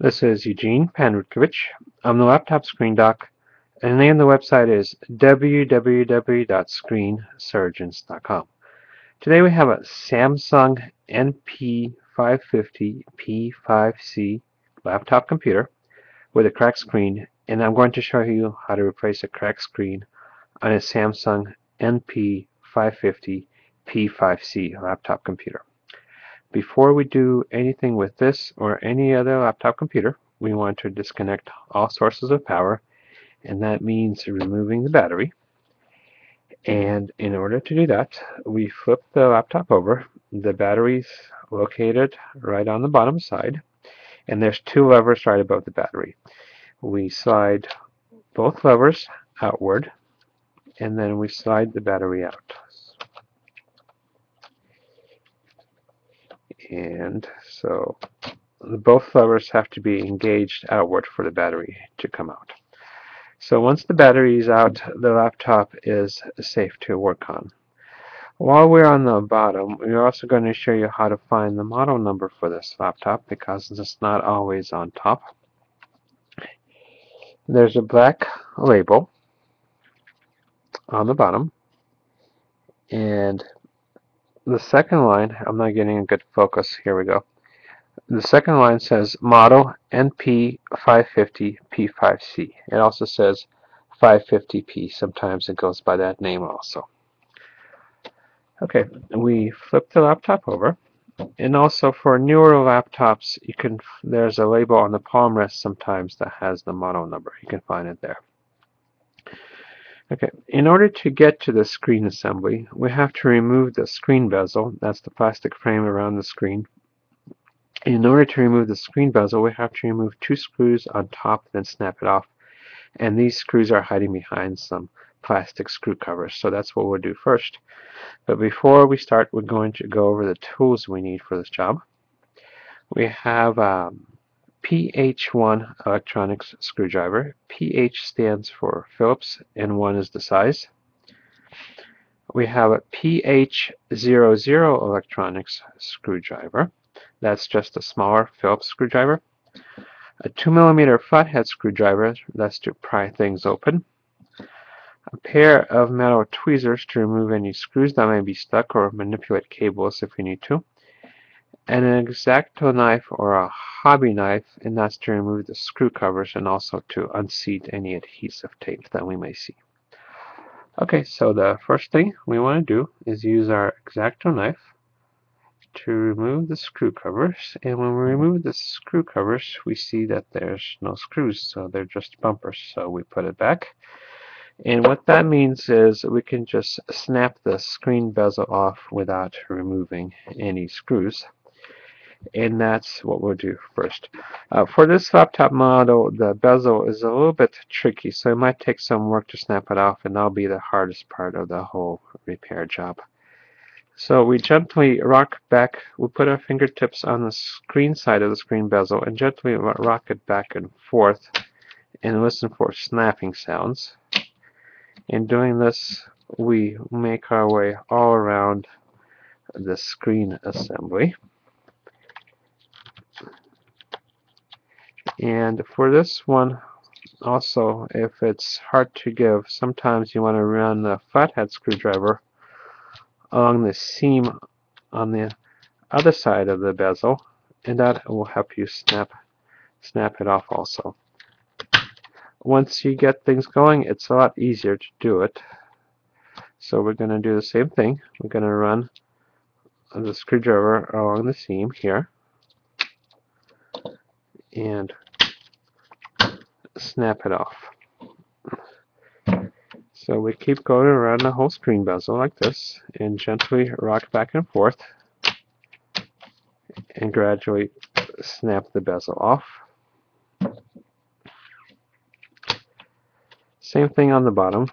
This is Eugene Panrutkovich. I'm the laptop screen doc, and the name of the website is www.ScreenSurgeons.com. Today we have a Samsung NP-550P5C laptop computer with a cracked screen, and I'm going to show you how to replace a cracked screen on a Samsung NP-550P5C laptop computer. Before we do anything with this or any other laptop computer, we want to disconnect all sources of power, and that means removing the battery. And in order to do that, we flip the laptop over. The battery's located right on the bottom side, and there's two levers right above the battery. We slide both levers outward, and then we slide the battery out. And so both levers have to be engaged outward for the battery to come out. So once the battery is out, the laptop is safe to work on. While we're on the bottom, we're also going to show you how to find the model number for this laptop, because it's not always on top. There's a black label on the bottom, and the second line, I'm not getting a good focus, here we go. The second line says model NP-550P5C. It also says 550P. Sometimes it goes by that name also. Okay, we flip the laptop over. And also for newer laptops, you can, there's a label on the palm rest sometimes that has the model number. You can find it there. Okay, in order to get to the screen assembly, we have to remove the screen bezel. That's the plastic frame around the screen. In order to remove the screen bezel, we have to remove two screws on top, then snap it off. And these screws are hiding behind some plastic screw covers, so that's what we'll do first. But before we start, we're going to go over the tools we need for this job. We have PH1 electronics screwdriver. PH stands for Phillips and 1 is the size. We have a PH00 electronics screwdriver. That's just a smaller Phillips screwdriver. A 2mm flathead screwdriver, that's to pry things open. A pair of metal tweezers to remove any screws that may be stuck or manipulate cables if we need to. And an X-Acto knife or a hobby knife, and that's to remove the screw covers and also to unseat any adhesive tape that we may see. Okay, so the first thing we want to do is use our X-Acto knife to remove the screw covers, and when we remove the screw covers, we see that there's no screws, so they're just bumpers, so we put it back. And what that means is we can just snap the screen bezel off without removing any screws. And that's what we'll do first. For this laptop model, the bezel is a little bit tricky, so it might take some work to snap it off, and that'll be the hardest part of the whole repair job. So we gently rock back, we put our fingertips on the screen side of the screen bezel and gently rock it back and forth and listen for snapping sounds. In doing this, we make our way all around the screen assembly. And for this one, also, if it's hard to give, sometimes you want to run the flathead screwdriver along the seam on the other side of the bezel, and that will help you snap it off also. Once you get things going, it's a lot easier to do it. So we're going to do the same thing. We're going to run the screwdriver along the seam here and snap it off. So we keep going around the whole screen bezel like this and gently rock back and forth and gradually snap the bezel off. Same thing on the bottom,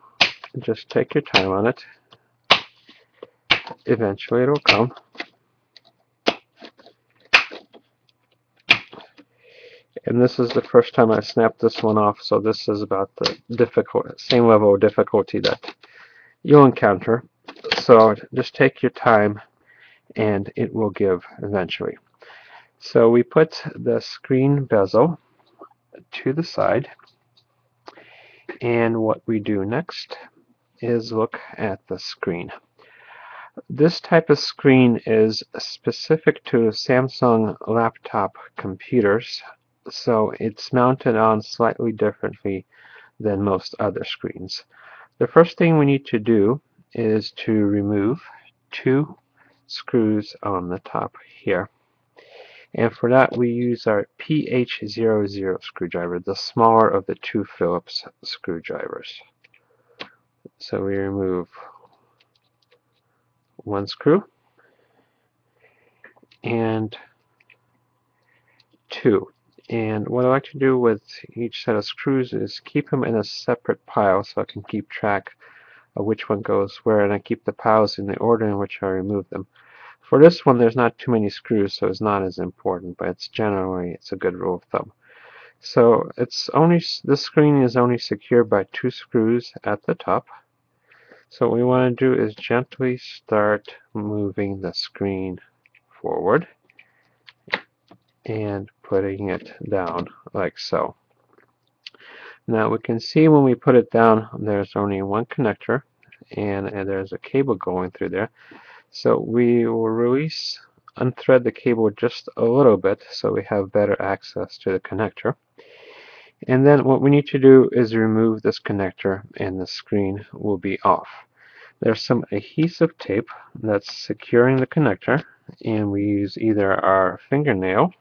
just take your time on it, eventually it'll come. And this is the first time I snapped this one off, so this is about the same level of difficulty that you'll encounter. So just take your time and it will give eventually. So we put the screen bezel to the side, and what we do next is look at the screen. This type of screen is specific to Samsung laptop computers, so it's mounted on slightly differently than most other screens. The first thing we need to do is to remove two screws on the top here, and for that we use our PH00 screwdriver, the smaller of the two Phillips screwdrivers. So we remove one screw and two. And what I like to do with each set of screws is keep them in a separate pile so I can keep track of which one goes where, and I keep the piles in the order in which I remove them. For this one, there's not too many screws, so it's not as important, but it's generally, it's a good rule of thumb. So it's only, this screen is only secured by two screws at the top. So what we want to do is gently start moving the screen forward and putting it down like so. Now we can see when we put it down, there's only one connector, and there's a cable going through there. So we will release, unthread the cable just a little bit so we have better access to the connector. And then what we need to do is remove this connector, and the screen will be off. There's some adhesive tape that's securing the connector, and we use either our fingernail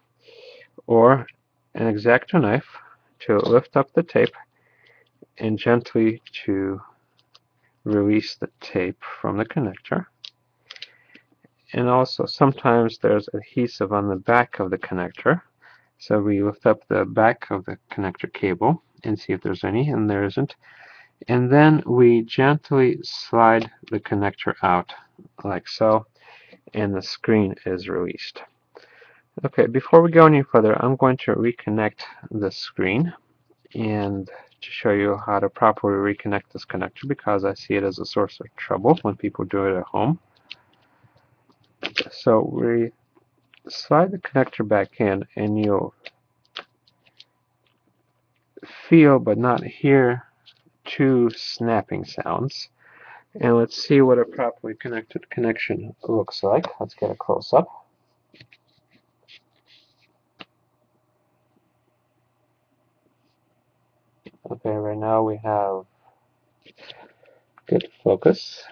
or an X-Acto knife to lift up the tape and gently to release the tape from the connector. And also sometimes there's adhesive on the back of the connector. So we lift up the back of the connector cable and see if there's any, and there isn't. And then we gently slide the connector out like so, and the screen is released. Okay, before we go any further, I'm going to reconnect the screen and to show you how to properly reconnect this connector, because I see it as a source of trouble when people do it at home. So we slide the connector back in, and you'll feel but not hear two snapping sounds. And let's see what a properly connected connection looks like. Let's get a close-up. Okay, right now we have good focus.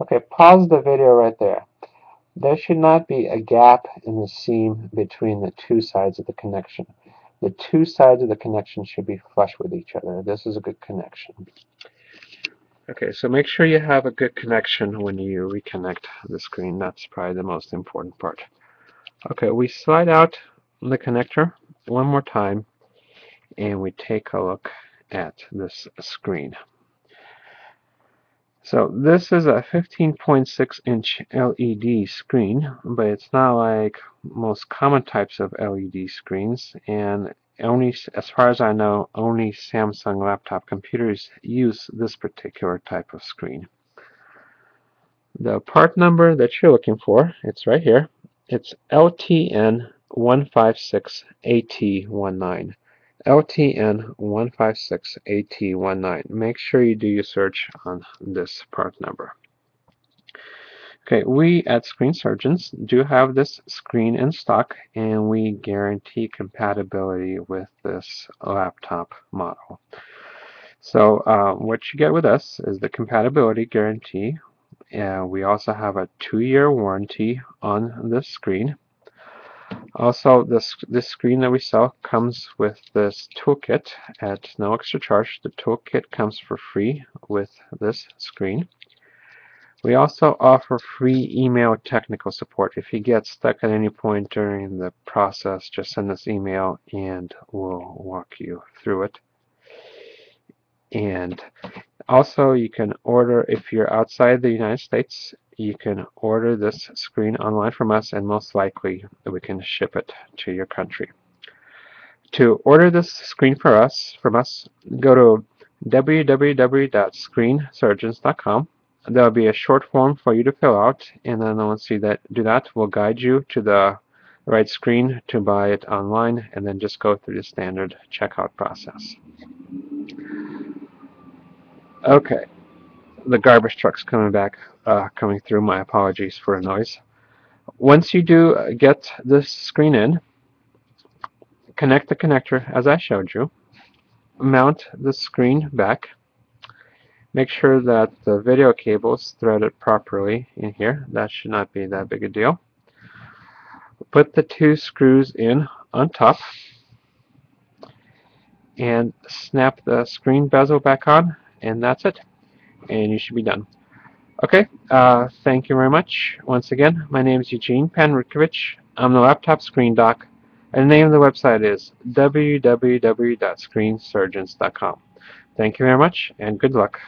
Okay, pause the video right there. There should not be a gap in the seam between the two sides of the connection. The two sides of the connection should be flush with each other. This is a good connection. Okay, so make sure you have a good connection when you reconnect the screen. That's probably the most important part. Okay, we slide out the connector one more time, and we take a look at this screen. So this is a 15.6-inch LED screen, but it's not like most common types of LED screens, and only, as far as I know, only Samsung laptop computers use this particular type of screen. The part number that you're looking for, it's right here. It's LTN156AT19. LTN156AT19. Make sure you do your search on this part number. Okay, we at Screen Surgeons do have this screen in stock, and we guarantee compatibility with this laptop model. So what you get with us is the compatibility guarantee. We also have a 2-year warranty on this screen. Also, this screen that we sell comes with this toolkit at no extra charge. The toolkit comes for free with this screen. We also offer free email technical support. If you get stuck at any point during the process, just send us email and we'll walk you through it. And also, you can order, if you're outside the United States, you can order this screen online from us, and most likely we can ship it to your country. To order this screen from us, go to www.ScreenSurgeons.com. there will be a short form for you to fill out, and then once you do that, we'll guide you to the right screen to buy it online, and then just go through the standard checkout process. Okay, the garbage truck's coming through. My apologies for the noise. Once you do get this screen in, connect the connector as I showed you, mount the screen back, make sure that the video cable's threaded properly in here. That should not be that big a deal. Put the two screws in on top and snap the screen bezel back on, and that's it, and you should be done. Okay, thank you very much. Once again, my name is Eugene Panrutkovich. I'm the laptop screen doc, and the name of the website is www.screensurgeons.com. Thank you very much, and good luck.